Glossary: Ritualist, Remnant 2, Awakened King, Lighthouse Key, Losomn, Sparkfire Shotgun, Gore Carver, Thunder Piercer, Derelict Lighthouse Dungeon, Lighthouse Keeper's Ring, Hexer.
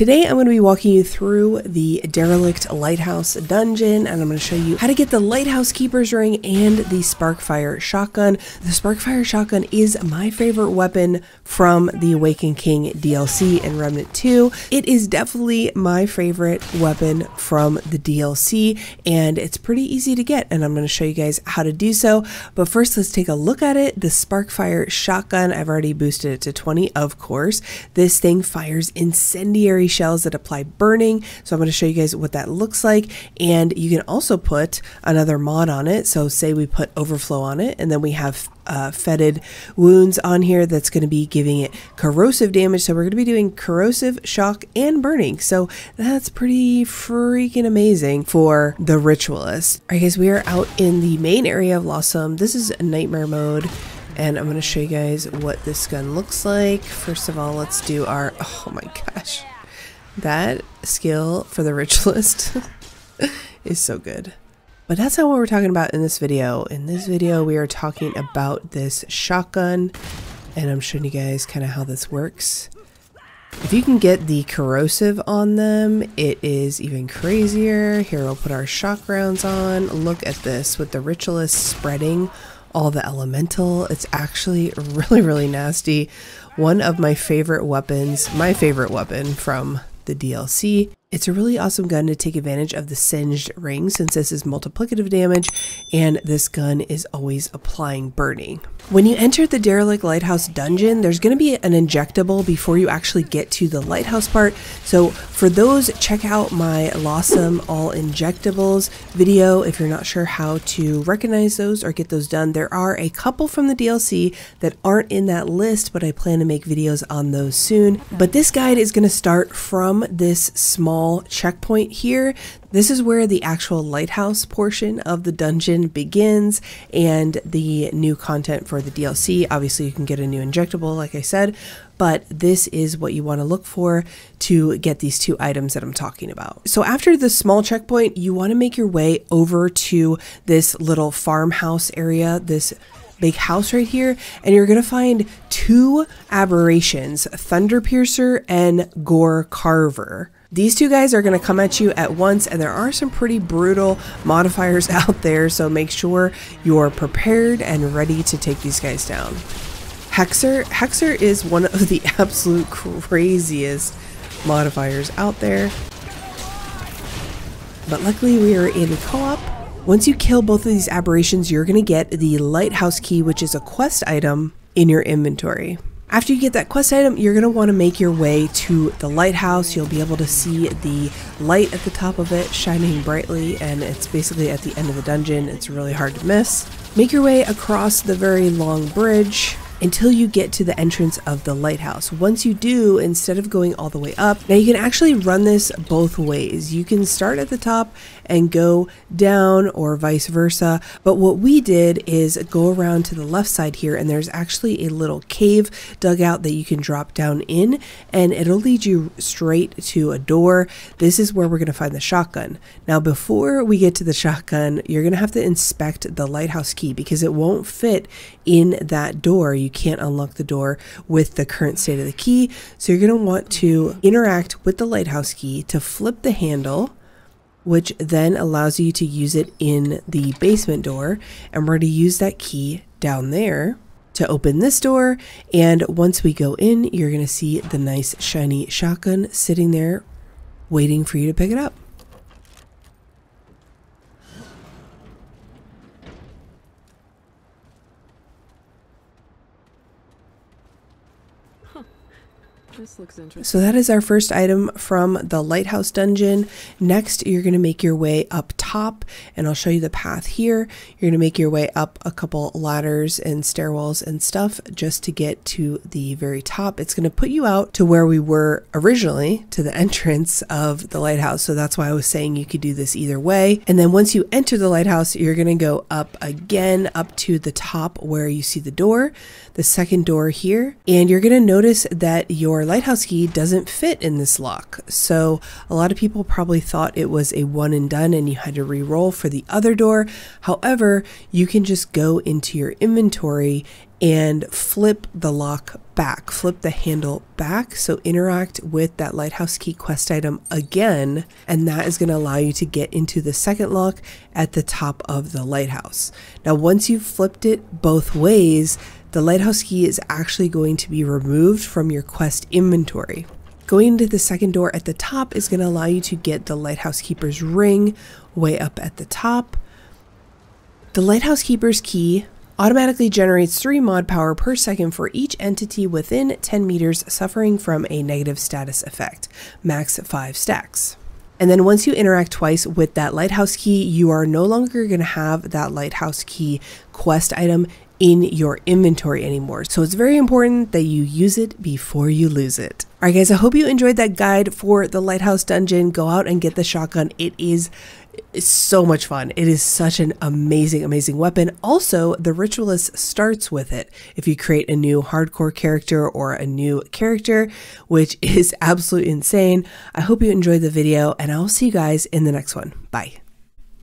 Today I'm going to be walking you through the Derelict Lighthouse Dungeon, and I'm going to show you how to get the Lighthouse Keeper's Ring and the Sparkfire Shotgun. The Sparkfire Shotgun is my favorite weapon from the Awakened King DLC and Remnant 2. It is definitely my favorite weapon from the DLC, and it's pretty easy to get, and I'm going to show you guys how to do so. But first, let's take a look at it. The Sparkfire Shotgun, I've already boosted it to 20, of course. This thing fires incendiary shells that apply burning, so I'm going to show you guys what that looks like. And you can also put another mod on it, so say we put overflow on it, and then we have fetid wounds on here that's going to be giving it corrosive damage. So we're going to be doing corrosive, shock, and burning, so that's pretty freaking amazing for the Ritualist. All right guys, we are out in the main area of Losomn. This is nightmare mode, and I'm going to show you guys what this gun looks like. First of all, let's do our, oh my gosh, that skill for the Ritualist is so good. But that's not what we're talking about in this video. In this video, we are talking about this shotgun, and I'm showing you guys kind of how this works. If you can get the corrosive on them, it is even crazier. Here, we'll put our shock rounds on. Look at this with the Ritualist spreading all the elemental. It's actually really, really nasty. One of my favorite weapons, my favorite weapon from the DLC. It's a really awesome gun to take advantage of the singed ring, since this is multiplicative damage and this gun is always applying burning. When you enter the Derelict Lighthouse Dungeon, there's going to be an injectable before you actually get to the lighthouse part. So for those, check out my Losomn All Injectables video if you're not sure how to recognize those or get those done. There are a couple from the DLC that aren't in that list, but I plan to make videos on those soon. But this guide is going to start from this small checkpoint here. This is where the actual lighthouse portion of the dungeon begins, and the new content for the DLC. Obviously you can get a new injectable like I said, but this is what you want to look for to get these two items that I'm talking about. So after the small checkpoint, you want to make your way over to this little farmhouse area, this big house right here, and you're going to find two aberrations, Thunder Piercer and Gore Carver. These two guys are going to come at you at once, and there are some pretty brutal modifiers out there, so make sure you're prepared and ready to take these guys down. Hexer is one of the absolute craziest modifiers out there, but luckily we are in co-op. Once you kill both of these aberrations, you're going to get the Lighthouse Key, which is a quest item, in your inventory. After you get that quest item, you're going to want to make your way to the lighthouse. You'll be able to see the light at the top of it shining brightly, and it's basically at the end of the dungeon. It's really hard to miss. Make your way across the very long bridge until you get to the entrance of the lighthouse. Once you do, instead of going all the way up, now you can actually run this both ways. You can start at the top and go down, or vice versa. But what we did is go around to the left side here, and there's actually a little cave dug out that you can drop down in, and it'll lead you straight to a door. This is where we're gonna find the shotgun. Now before we get to the shotgun, you're gonna have to inspect the lighthouse key, because it won't fit in that door. You can't unlock the door with the current state of the key. So you're going to want to interact with the lighthouse key to flip the handle, which then allows you to use it in the basement door. And we're going to use that key down there to open this door. And once we go in, you're going to see the nice shiny shotgun sitting there waiting for you to pick it up. This looks interesting. So that is our first item from the Lighthouse Dungeon. Next, you're going to make your way up top, and I'll show you the path here. You're going to make your way up a couple ladders and stairwells and stuff just to get to the very top. It's going to put you out to where we were originally, to the entrance of the lighthouse. So that's why I was saying you could do this either way. And then once you enter the lighthouse, you're going to go up again, up to the top where you see the door, the second door here. And you're going to notice that your lighthouse key doesn't fit in this lock. So a lot of people probably thought it was a one and done and you had to re-roll for the other door. However, you can just go into your inventory and flip the lock back, flip the handle back. So interact with that Lighthouse Key quest item again, and that is going to allow you to get into the second lock at the top of the lighthouse. Now, once you've flipped it both ways, the Lighthouse Key is actually going to be removed from your quest inventory. Going to the second door at the top is going to allow you to get the Lighthouse Keeper's Ring way up at the top. The Lighthouse Keeper's Key automatically generates 3 mod power per second for each entity within 10 meters suffering from a negative status effect, max 5 stacks. And then once you interact twice with that Lighthouse Key, you are no longer going to have that Lighthouse Key quest item in your inventory anymore. So it's very important that you use it before you lose it. All right, guys, I hope you enjoyed that guide for the Lighthouse Dungeon. Go out and get the shotgun. It is so much fun. It is such an amazing, amazing weapon. Also, the Ritualist starts with it. If you create a new hardcore character or a new character, which is absolutely insane. I hope you enjoyed the video, and I'll see you guys in the next one. Bye.